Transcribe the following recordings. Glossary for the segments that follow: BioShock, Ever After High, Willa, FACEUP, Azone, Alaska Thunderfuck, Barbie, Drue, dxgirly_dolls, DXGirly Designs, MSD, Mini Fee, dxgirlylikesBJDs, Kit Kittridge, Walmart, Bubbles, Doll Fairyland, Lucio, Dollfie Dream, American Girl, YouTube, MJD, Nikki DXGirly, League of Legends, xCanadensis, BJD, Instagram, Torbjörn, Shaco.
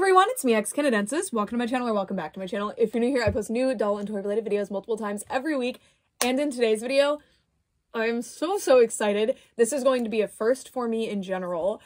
everyone, it's me, xCanadensis. Welcome to my channel, or welcome back to my channel. If you're new here, I post new doll and toy related videos multiple times every week, and in today's video, I'm so excited. This is going to be a first for me in general.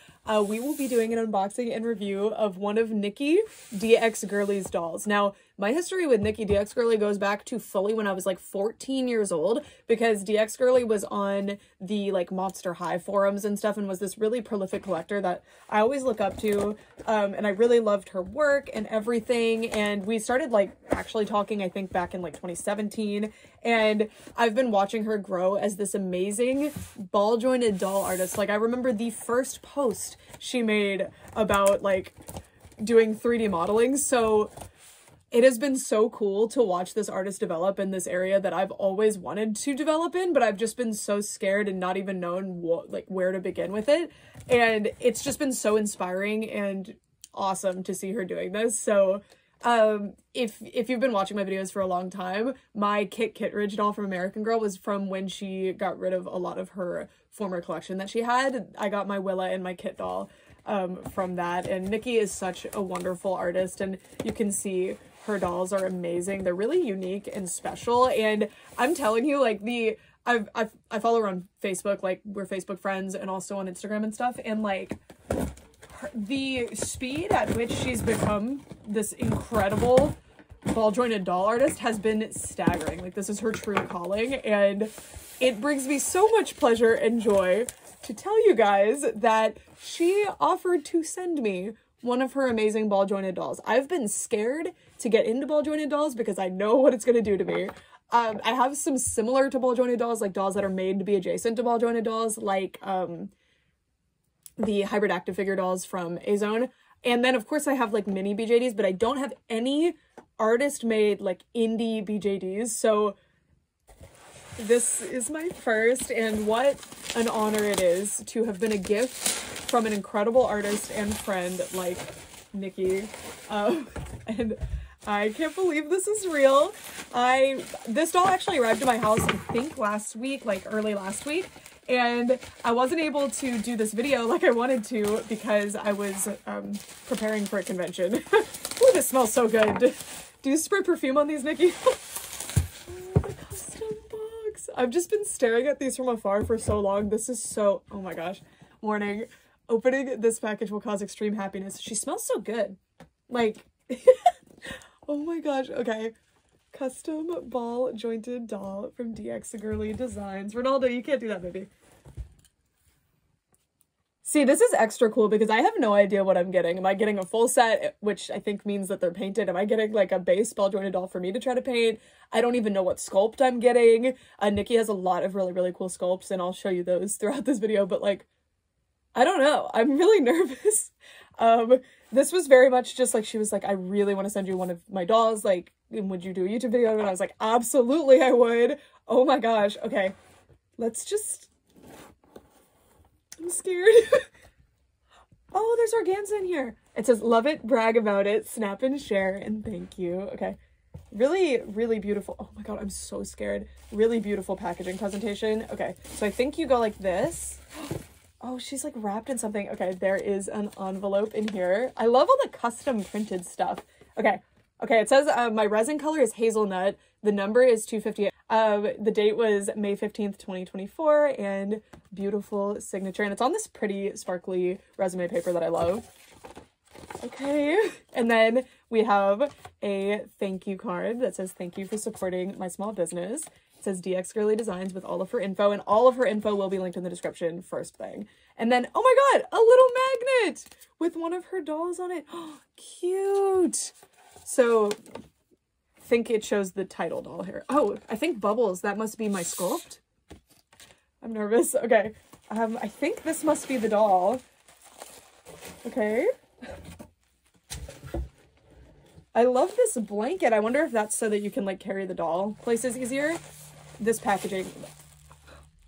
We will be doing an unboxing and review of one of Nikki DXGirly's dolls. Now, my history with Nikki DXGirly goes back to fully when I was like 14 years old, because DXGirly was on the like Monster High forums and stuff and was this really prolific collector that I always look up to, and I really loved her work and everything, and we started like actually talking I think back in like 2017, and I've been watching her grow as this amazing ball jointed doll artist. Like I remember the first post she made about like doing 3D modeling, so it has been so cool to watch this artist develop in this area that I've always wanted to develop in, but I've just been so scared and not even known what, like where to begin with it. And it's just been so inspiring and awesome to see her doing this. So if you've been watching my videos for a long time, my Kit Kittridge doll from American Girl was from when she got rid of a lot of her former collection that she had. I got my Willa and my Kit doll from that. And Nikki is such a wonderful artist, and you can see her dolls are amazing. They're really unique and special, and I'm telling you, like I follow her on Facebook, like we're Facebook friends, and also on Instagram and stuff, and like the speed at which she's become this incredible ball-jointed doll artist has been staggering. Like this is her true calling, and it brings me so much pleasure and joy to tell you guys that she offered to send me one of her amazing ball-jointed dolls. I've been scared to get into ball-jointed dolls because I know what it's going to do to me. I have some similar to ball-jointed dolls, like dolls that are made to be adjacent to ball-jointed dolls, like the hybrid active figure dolls from Azone. And then, of course, I have, like, mini BJDs, but I don't have any artist-made, like, indie BJDs. So this is my first, and what an honor it is to have been a gift from an incredible artist and friend like Nikki, and I can't believe this is real. This doll actually arrived at my house I think last week, like early last week, and I wasn't able to do this video like I wanted to because I was preparing for a convention. Ooh, this smells so good. Do you spray perfume on these, Nikki? Custom box. I've just been staring at these from afar for so long. This is so, oh my gosh. Warning. Opening this package will cause extreme happiness. She smells so good. Like, oh my gosh. Okay. Custom ball jointed doll from DXGirly Designs. Ronaldo, you can't do that, baby. See, this is extra cool because I have no idea what I'm getting. Am I getting a full set, which I think means that they're painted? Am I getting like a base ball jointed doll for me to try to paint? I don't even know what sculpt I'm getting. Nikki has a lot of really cool sculpts, and I'll show you those throughout this video, but like, I don't know. I'm really nervous. This was very much just like, she was like, I really want to send you one of my dolls. Like, would you do a YouTube video? And I was like, absolutely I would. Oh my gosh. Okay. Let's just, I'm scared. Oh, there's organza in here. It says, love it, brag about it, snap and share, and thank you. Okay. Really beautiful. Oh my God, I'm so scared. Really beautiful packaging presentation. Okay. So I think you go like this. Oh, she's like wrapped in something. Okay, there is an envelope in here. I love all the custom printed stuff. Okay, it says my resin color is hazelnut. The number is 258. The date was May 15th, 2024, and beautiful signature. And it's on this pretty sparkly resume paper that I love. Okay, and then we have a thank you card that says, thank you for supporting my small business. Says DXGirly Designs with all of her info, and all of her info will be linked in the description, first thing. And then, oh my God, a little magnet with one of her dolls on it. Oh, cute. So I think it shows the title doll here. Oh, I think Bubbles, that must be my sculpt. I'm nervous. Okay. I think this must be the doll. Okay. I love this blanket. I wonder if that's so that you can like carry the doll places easier. This packaging,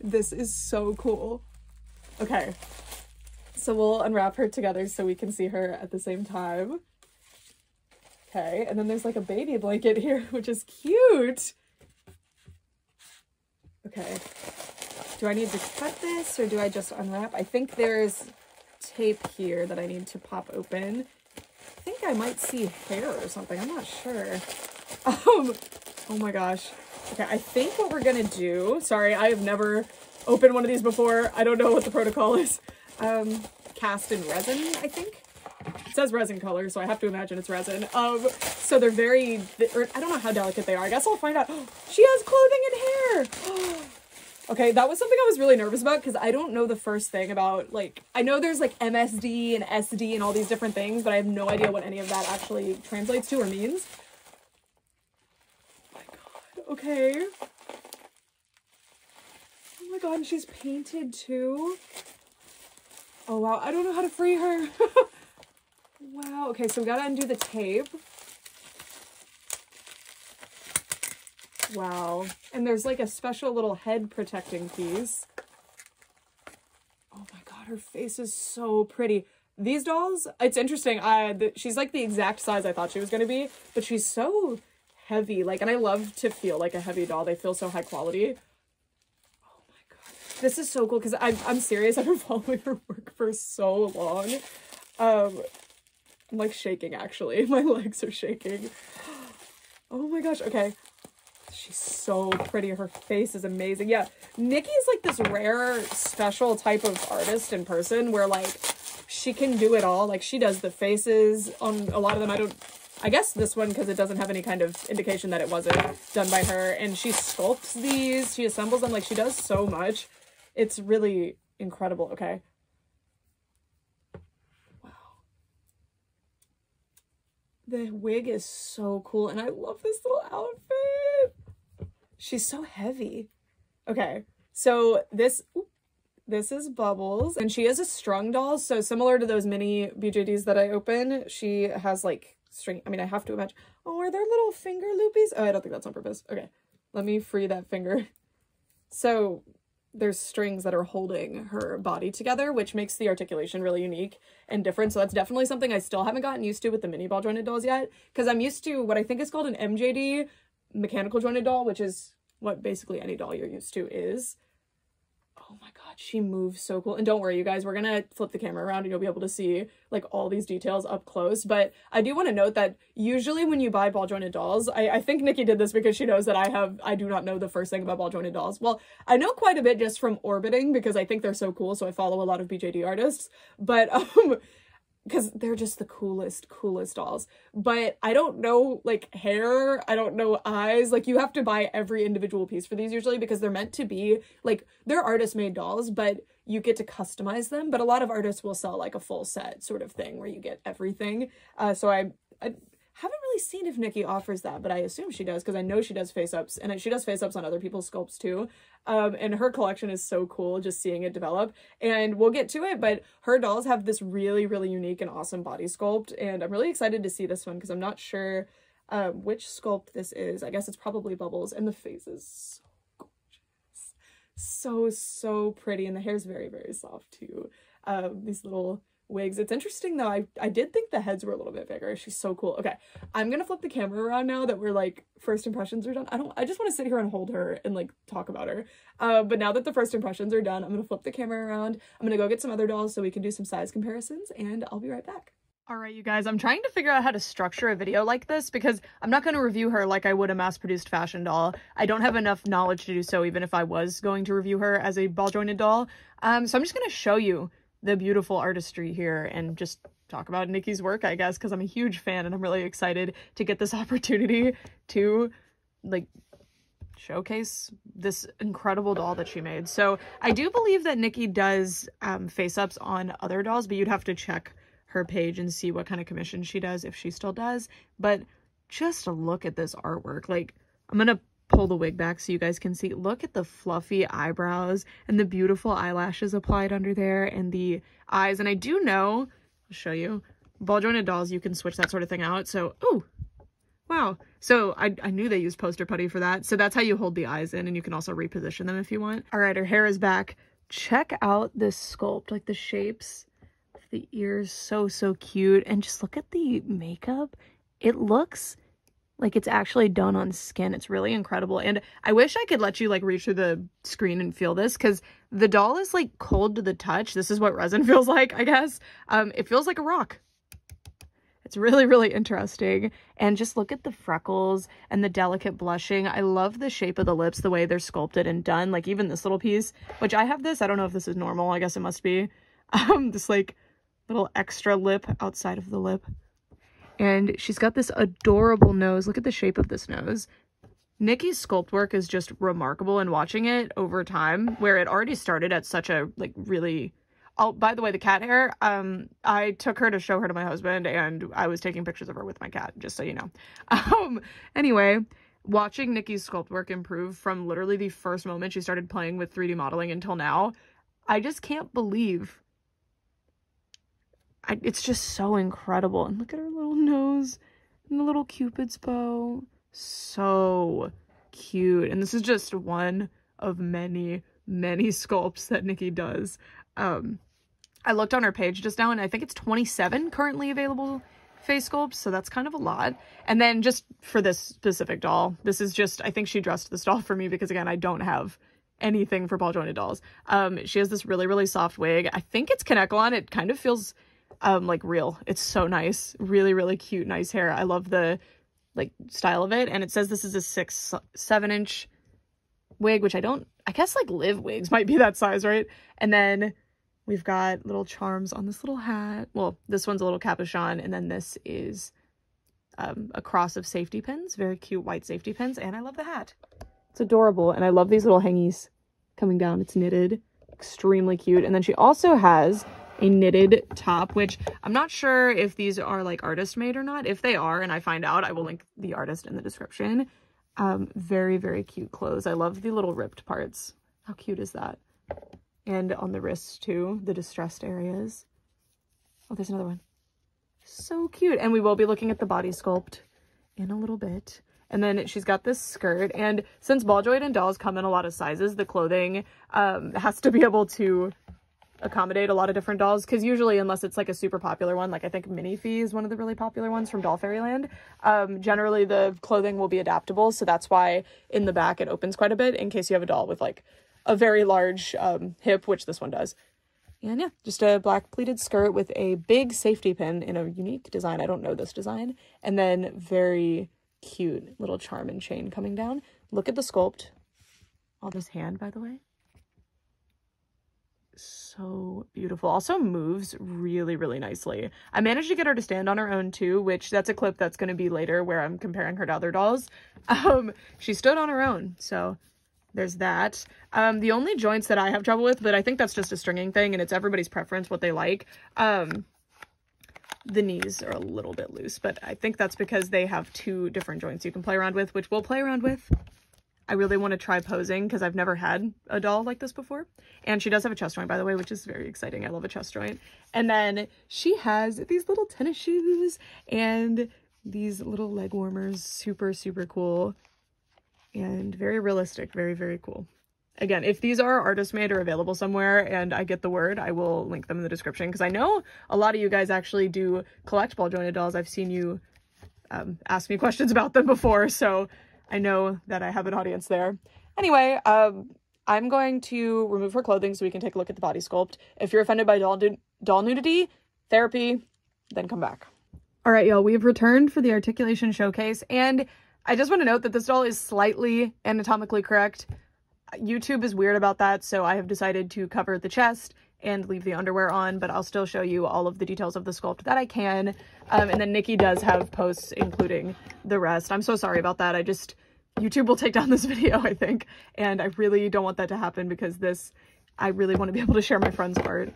this is so cool. Okay, so we'll unwrap her together so we can see her at the same time. Okay, and then there's like a baby blanket here, which is cute. Okay, do I need to cut this or do I just unwrap? I think there's tape here that I need to pop open. think I might see hair or something. I'm not sure. Oh my gosh. Okay, I think what we're gonna do, sorry, I have never opened one of these before. I don't know what the protocol is. Cast in resin, I think. It says resin color, so I have to imagine it's resin. So they're very, I don't know how delicate they are. I guess I'll find out. Oh, she has clothing and hair. Oh. Okay, that was something I was really nervous about because I don't know the first thing about, like, I know there's like MSD and SD and all these different things, but I have no idea what any of that actually translates to or means. Oh my God, okay. Oh my God, and she's painted too. Oh wow, I don't know how to free her. Wow, okay, so we gotta undo the tape. Wow. And there's like a special little head protecting piece. Oh my God, her face is so pretty. These dolls, it's interesting. She's like the exact size I thought she was going to be, but she's so heavy. Like, and I love to feel like a heavy doll. They feel so high quality. Oh my God. This is so cool because I'm serious. I've been following her work for so long. I'm like shaking actually. My legs are shaking. Oh my gosh. Okay. She's so pretty. Her face is amazing. Yeah, Nikki is like this rare, special type of artist in person where like she can do it all. Like she does the faces on a lot of them. I guess this one because it doesn't have any kind of indication that it wasn't done by her. And she sculpts these. She assembles them. Like she does so much. It's really incredible. Okay. The wig is so cool, and I love this little outfit. She's so heavy. Okay, so this is Bubbles, and she is a strung doll, so similar to those mini BJDs that I opened, she has, like, string. I mean, I have to imagine. Oh, are there little finger loopies? Oh, I don't think that's on purpose. Okay, let me free that finger. So there's strings that are holding her body together, which makes the articulation really unique and different. So that's definitely something I still haven't gotten used to with the mini ball jointed dolls yet, because I'm used to what I think is called an MJD, mechanical jointed doll, which is what basically any doll you're used to is. Oh my God, she moves so cool. And don't worry, you guys, we're gonna flip the camera around and you'll be able to see like all these details up close. But I do want to note that usually when you buy ball jointed dolls, I think Nikki did this because she knows that I do not know the first thing about ball jointed dolls. Well, I know quite a bit just from orbiting because I think they're so cool. So I follow a lot of BJD artists, but because they're just the coolest dolls. But I don't know, like, hair. I don't know eyes. Like, you have to buy every individual piece for these usually because they're meant to be, like, they're artist-made dolls, but you get to customize them. But a lot of artists will sell, like, a full set sort of thing where you get everything. So I haven't really seen if Nikki offers that, but I assume she does because I know she does face-ups. And she does face-ups on other people's sculpts, too. And her collection is so cool, just seeing it develop. And we'll get to it, but her dolls have this really, really unique and awesome body sculpt. And I'm really excited to see this one because I'm not sure which sculpt this is. I guess it's probably Bubbles. And the face is so gorgeous. So pretty. And the hair's very, very soft, too. These little wigs. It's interesting though, I did think the heads were a little bit bigger. She's so cool. Okay, I'm gonna flip the camera around now that we're like first impressions are done. I just want to sit here and hold her and like talk about her, but now that the first impressions are done, I'm gonna flip the camera around. I'm gonna go get some other dolls so we can do some size comparisons, and I'll be right back. All right, you guys, I'm trying to figure out how to structure a video like this because I'm not going to review her like I would a mass-produced fashion doll. I don't have enough knowledge to do so, even if I was going to review her as a ball-jointed doll. So I'm just going to show you the beautiful artistry here and just talk about Nikki's work, I guess, because I'm a huge fan and I'm really excited to get this opportunity to like showcase this incredible doll that she made. So I do believe that Nikki does face-ups on other dolls, but you'd have to check her page and see what kind of commission she does, if she still does. But just look at this artwork. Like, I'm gonna pull the wig back so you guys can see. Look at the fluffy eyebrows and the beautiful eyelashes applied under there and the eyes. And I do know, I'll show you, ball jointed dolls, you can switch that sort of thing out. So, oh, wow. So I knew they used poster putty for that. So that's how you hold the eyes in, and you can also reposition them if you want. All right, her hair is back. Check out this sculpt, like the shapes of the ears, so cute. And just look at the makeup. It looks like it's actually done on skin. It's really incredible. And I wish I could let you like reach through the screen and feel this, because the doll is like cold to the touch. This is what resin feels like, I guess. It feels like a rock. It's really, really interesting. And just look at the freckles and the delicate blushing. I love the shape of the lips, the way they're sculpted and done. Like even this little piece, which I have this. I don't know if this is normal. I guess it must be. This like little extra lip outside of the lip. And she's got this adorable nose. Look at the shape of this nose. Nikki's sculpt work is just remarkable, and watching it over time, where it already started at such a, like, really... Oh, by the way, the cat hair, I took her to show her to my husband, and I was taking pictures of her with my cat, just so you know. Anyway, watching Nikki's sculpt work improve from literally the first moment she started playing with 3D modeling until now, I just can't believe... it's just so incredible. And look at her little nose and the little Cupid's bow. So cute. And this is just one of many, many sculpts that Nikki does. I looked on her page just now, and I think it's 27 currently available face sculpts, so that's kind of a lot. And then just for this specific doll, this is just, I think she dressed this doll for me because, again, I don't have anything for ball-jointed dolls. She has this really, really soft wig. I think it's Kinecalon. It kind of feels like real. It's so nice. Really, really cute, nice hair. I love the like style of it. And it says this is a 7 inch wig, which I guess like live wigs might be that size, right? And then we've got little charms on this little hat. Well, this one's a little capuchon, and then this is a cross of safety pins, very cute white safety pins. And I love the hat. It's adorable. And I love these little hangies coming down. It's knitted, extremely cute. And then she also has a knitted top, which I'm not sure if these are like artist made or not. If they are, and I find out, I will link the artist in the description. Very, very cute clothes. I love the little ripped parts. How cute is that? And on the wrists too, the distressed areas. Oh, there's another one. So cute. And we will be looking at the body sculpt in a little bit. And then she's got this skirt. And since ball jointed dolls come in a lot of sizes, the clothing has to be able to accommodate a lot of different dolls, because usually, unless it's like a super popular one, like I think Mini Fee is one of the really popular ones from Doll Fairyland, generally the clothing will be adaptable. So that's why in the back it opens quite a bit, in case you have a doll with like a very large hip, which this one does. And yeah, just a black pleated skirt with a big safety pin in a unique design. I don't know this design. And then very cute little charm and chain coming down. Look at the sculpt. All this hand, by the way. So beautiful. Also moves really, really nicely. I managed to get her to stand on her own too, which that's a clip that's going to be later where I'm comparing her to other dolls. She stood on her own, so there's that. The only joints that I have trouble with, but I think that's just a stringing thing and it's everybody's preference, what they like. The knees are a little bit loose, but I think that's because they have two different joints you can play around with, which we'll play around with. I really want to try posing because I've never had a doll like this before. And she does have a chest joint, by the way, which is very exciting. I love a chest joint. And then she has these little tennis shoes and these little leg warmers. Super, super cool and very realistic. Very, very cool. Again, if these are artist made or available somewhere and I get the word, I will link them in the description, because I know a lot of you guys actually do collect ball jointed dolls. I've seen you ask me questions about them before, so I know that I have an audience there. Anyway, I'm going to remove her clothing so we can take a look at the body sculpt. If you're offended by doll nudity, therapy, then come back. All right, y'all, we have returned for the articulation showcase. And I just want to note that this doll is slightly anatomically correct. YouTube is weird about that, so I have decided to cover the chest and leave the underwear on, but I'll still show you all of the details of the sculpt that I can. And then Nikki does have posts including the rest. I'm so sorry about that. YouTube will take down this video, I think. And I really don't want that to happen, because I really want to be able to share my friend's art.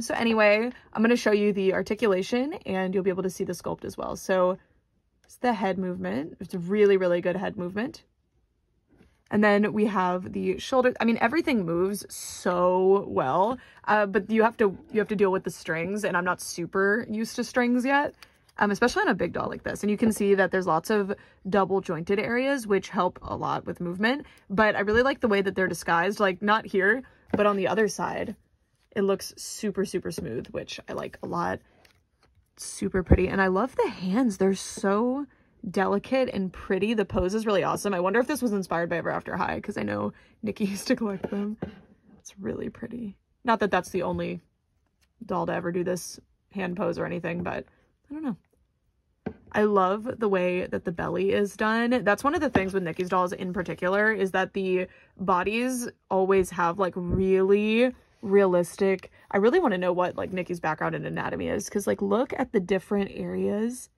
So anyway, I'm going to show you the articulation and you'll be able to see the sculpt as well. So it's the head movement. It's a really, really good head movement. And then we have the shoulder. I mean, everything moves so well, but you have to deal with the strings, and I'm not super used to strings yet, especially on a big doll like this. And you can see that there's lots of double jointed areas, which help a lot with movement. But I really like the way that they're disguised, like not here, but on the other side. It looks super, super smooth, which I like a lot. Super pretty. And I love the hands. They're so delicate and pretty. The pose is really awesome. I wonder if this was inspired by Ever After High, because I know Nikki used to collect them. It's really pretty. Not that that's the only doll to ever do this hand pose or anything, but I don't know. I love the way that the belly is done. That's one of the things with Nikki's dolls in particular, is that the bodies always have like really realistic. I really want to know what like Nikki's background in anatomy is, because like look at the different areas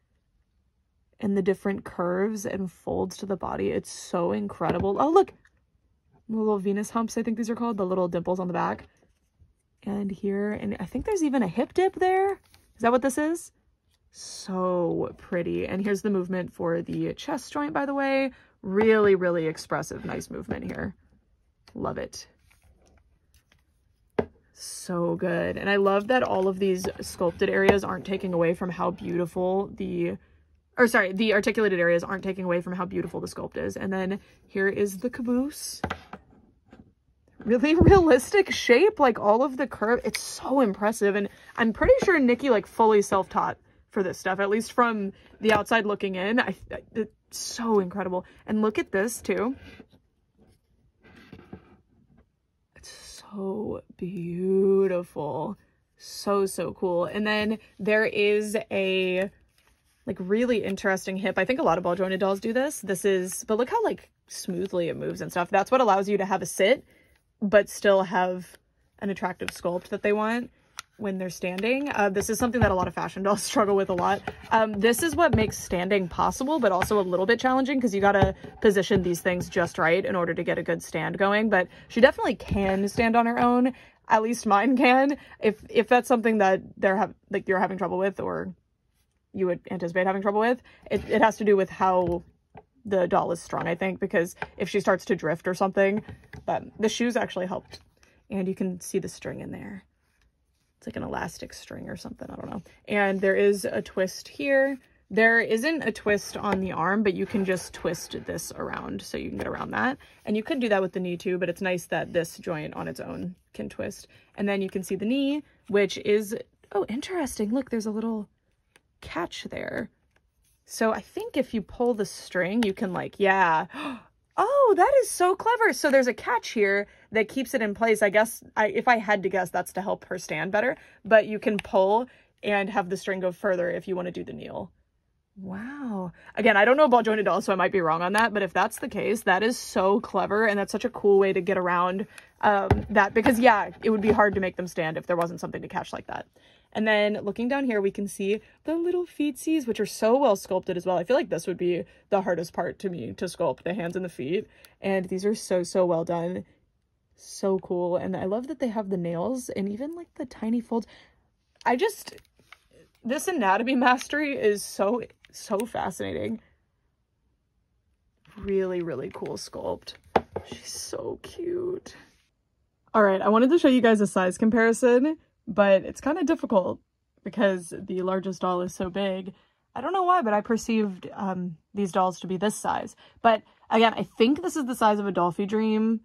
and the different curves and folds to the body. It's so incredible. Oh, look, the little Venus humps, I think these are called, the little dimples on the back. And here, and I think there's even a hip dip there. Is that what this is? So pretty. And here's the movement for the chest joint, by the way. Really, really expressive, nice movement here. Love it. So good. And I love that all of these sculpted areas aren't taking away from how beautiful the, or sorry, the articulated areas aren't taking away from how beautiful the sculpt is. And then here is the caboose. Really realistic shape, like all of the curve. It's so impressive. And I'm pretty sure Nikki like fully self-taught for this stuff, at least from the outside looking in. It's so incredible. And look at this too. It's so beautiful. So cool. And then there is a like really interesting hip. I think a lot of ball jointed dolls do this. This is, but look how like smoothly it moves and stuff. That's what allows you to have a sit but still have an attractive sculpt that they want when they're standing. This is something that a lot of fashion dolls struggle with a lot. This is what makes standing possible, but also a little bit challenging, because you gotta position these things just right in order to get a good stand going. But she definitely can stand on her own. At least mine can. If that's something that you're having trouble with, or you would anticipate having trouble with, it has to do with how the doll is strung, I think, because if she starts to drift or something. But the shoes actually helped. And you can see the string in there. It's like an elastic string or something, I don't know. And there is a twist here. There isn't a twist on the arm, but you can just twist this around, so you can get around that. And you could do that with the knee too, but it's nice that this joint on its own can twist. And then you can see the knee, which is, oh, interesting. Look, there's a little catch there. So I think if you pull the string, you can like, yeah. Oh, that is so clever. So there's a catch here that keeps it in place. I guess, if I had to guess, that's to help her stand better. But you can pull and have the string go further if you want to do the kneel. Wow. Again, I don't know about jointed dolls, so I might be wrong on that. But if that's the case, that is so clever. And that's such a cool way to get around that. Because, yeah, it would be hard to make them stand if there wasn't something to catch like that. And then looking down here, we can see the little feetsies, which are so well sculpted as well. I feel like this would be the hardest part to me to sculpt, the hands and the feet. And these are so well done. So cool. And I love that they have the nails and even like the tiny folds. This anatomy mastery is so fascinating. Really, really cool sculpt. She's so cute. All right, I wanted to show you guys a size comparison, but it's kind of difficult because the largest doll is so big. I don't know why, but I perceived these dolls to be this size. But again, I think this is the size of a Dollfie Dream,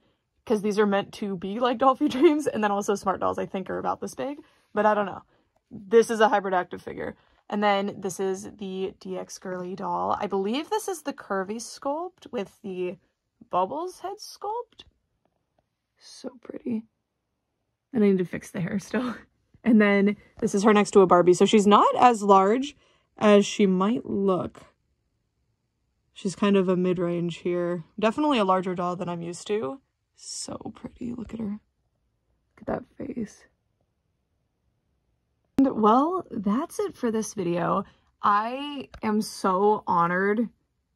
because these are meant to be like Dollfie Dreams, and then also Smart Dolls, I think, are about this big, but I don't know. This is a hybrid active figure. And then this is the DXGirly doll. I believe this is the curvy sculpt with the Bubbles head sculpt. So pretty. And I need to fix the hair still. And then this is her next to a Barbie. So she's not as large as she might look. She's kind of a mid-range here. Definitely a larger doll than I'm used to. So pretty. Look at her. Look at that face. And well, that's it for this video. I am so honored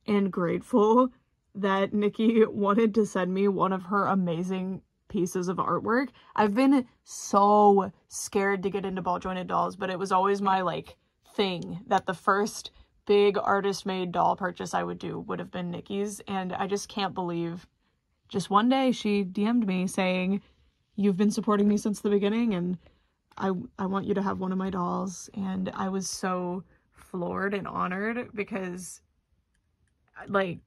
and grateful that Nikki wanted to send me one of her amazing pieces of artwork. I've been so scared to get into ball jointed dolls, but it was always my like thing that the first big artist made doll purchase I would do would have been Nikki's. And I just can't believe, just one day she DM'd me saying, "You've been supporting me since the beginning, and I want you to have one of my dolls." And I was so floored and honored, because like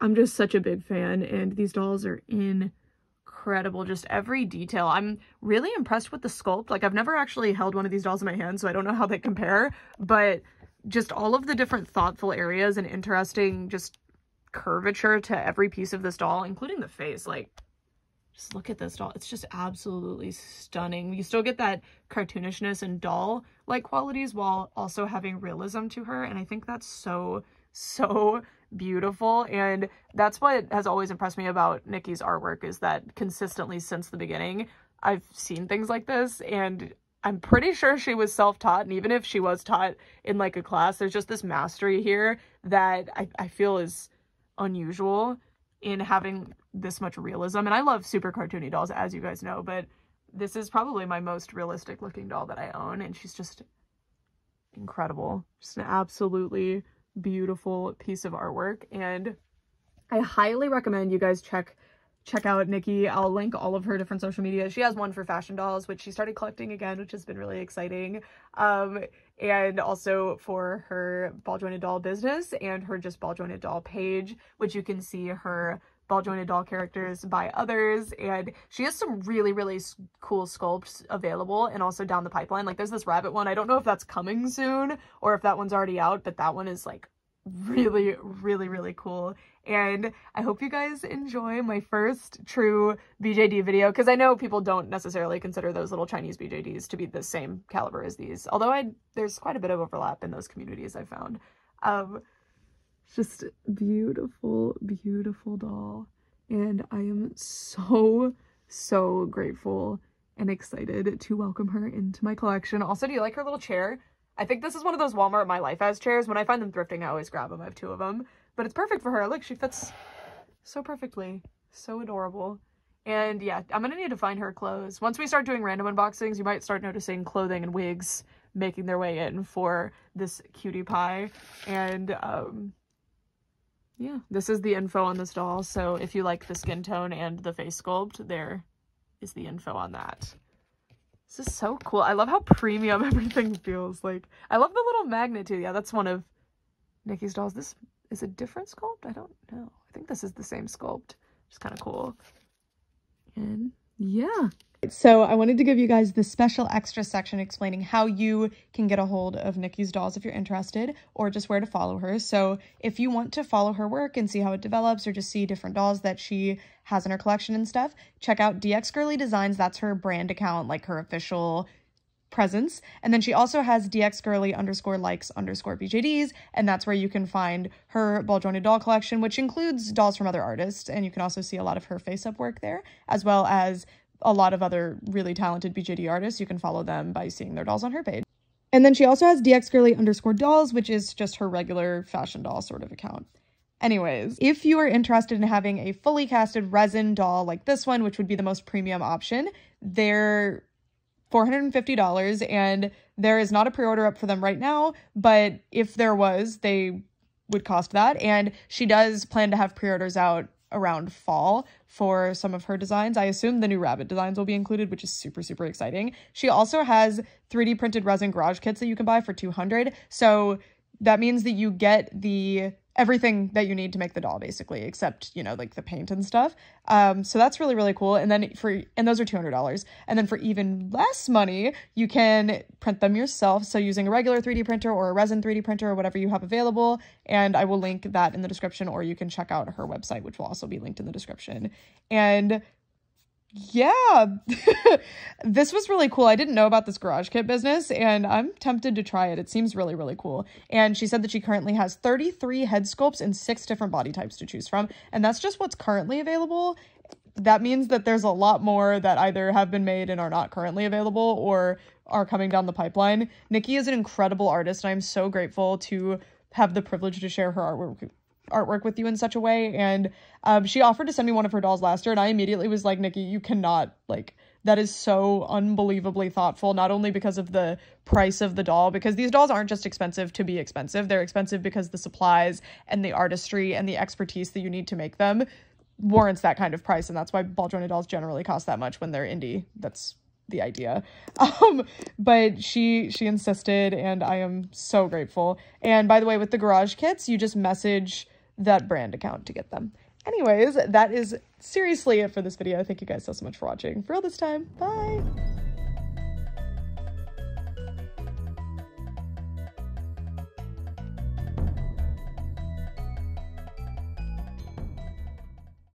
I'm just such a big fan, and these dolls are incredible, just every detail. I'm really impressed with the sculpt. Like, I've never actually held one of these dolls in my hand, so I don't know how they compare, but just all of the different thoughtful areas and interesting just curvature to every piece of this doll, including the face. Like, Just look at this doll. It's just absolutely stunning. You still get that cartoonishness and doll-like qualities while also having realism to her. And I think that's so, so beautiful. And that's what has always impressed me about Nikki's artwork, is that consistently since the beginning, I've seen things like this. And I'm pretty sure she was self-taught. And even if she was taught in like a class, there's just this mastery here that I feel is unusual in having this much realism. And I love super cartoony dolls, as you guys know, but this is probably my most realistic looking doll that I own, and she's just incredible. Just an absolutely beautiful piece of artwork, and I highly recommend you guys check out Nikki. I'll link all of her different social media. She has one for fashion dolls, which she started collecting again, which has been really exciting, and also for her ball jointed doll business and her just ball jointed doll page, which you can see her ball jointed doll characters by others. And she has some really, really cool sculpts available, and also down the pipeline, like there's this rabbit one. I don't know if that's coming soon or if that one's already out, but that one is like really, really, really cool. And I hope you guys enjoy my first true BJD video, because I know people don't necessarily consider those little Chinese BJDs to be the same caliber as these, although there's quite a bit of overlap in those communities, I found. Just beautiful, beautiful doll, and I am so, so grateful and excited to welcome her into my collection. Also, do you like her little chair? I think this is one of those Walmart My Life As chairs. When I find them thrifting, I always grab them. I have two of them, but it's perfect for her. Look, she fits so perfectly, so adorable. And yeah, I'm gonna need to find her clothes. Once we start doing random unboxings, you might start noticing clothing and wigs making their way in for this cutie pie. And yeah, this is the info on this doll. So if you like the skin tone and the face sculpt, there is the info on that. This is so cool. I love how premium everything feels. Like, I love the little magnet too. Yeah, that's one of Nikki's dolls. This is a different sculpt? I don't know. I think this is the same sculpt, which is kind of cool. And yeah. So I wanted to give you guys this special extra section explaining how you can get a hold of Nikki's dolls if you're interested, or just where to follow her. So if you want to follow her work and see how it develops, or just see different dolls that she has in her collection and stuff, check out DXGirly Designs. That's her brand account, like her official presence. And then she also has DXGirly_likes_BJDs, and that's where you can find her ball jointed doll collection, which includes dolls from other artists. And you can also see a lot of her face up work there, as well as a lot of other really talented BJD artists. You can follow them by seeing their dolls on her page. And then she also has DXGirly_dolls, which is just her regular fashion doll sort of account. Anyways, if you are interested in having a fully casted resin doll like this one, which would be the most premium option, they're $450, and there is not a pre-order up for them right now, but if there was, they would cost that. And she does plan to have pre-orders out around fall for some of her designs. I assume the new rabbit designs will be included, which is super, super exciting. She also has 3D printed resin garage kits that you can buy for $200. So that means that you get everything that you need to make the doll, basically, except, you know, like the paint and stuff. So that's really, really cool. And then those are $200. And then for even less money, you can print them yourself. So using a regular 3D printer or a resin 3D printer or whatever you have available. And I will link that in the description, or you can check out her website, which will also be linked in the description. And yeah, this was really cool. I didn't know about this garage kit business, and I'm tempted to try it. It seems really, really cool. And she said that she currently has 33 head sculpts and 6 different body types to choose from. And that's just what's currently available. That means that there's a lot more that either have been made and are not currently available or are coming down the pipeline. Nikki is an incredible artist, and I'm so grateful to have the privilege to share her artwork with you in such a way. And she offered to send me one of her dolls last year, and I immediately was like, Nikki, you cannot. Like, that is so unbelievably thoughtful, not only because of the price of the doll, because these dolls aren't just expensive to be expensive. They're expensive because the supplies and the artistry and the expertise that you need to make them warrants that kind of price. And that's why ball jointed dolls generally cost that much when they're indie. That's the idea. But she insisted, and I am so grateful. And by the way, with the garage kits, you just message that brand account to get them. Anyways, that is seriously it for this video. Thank you guys so, so much for watching. For real this time, bye!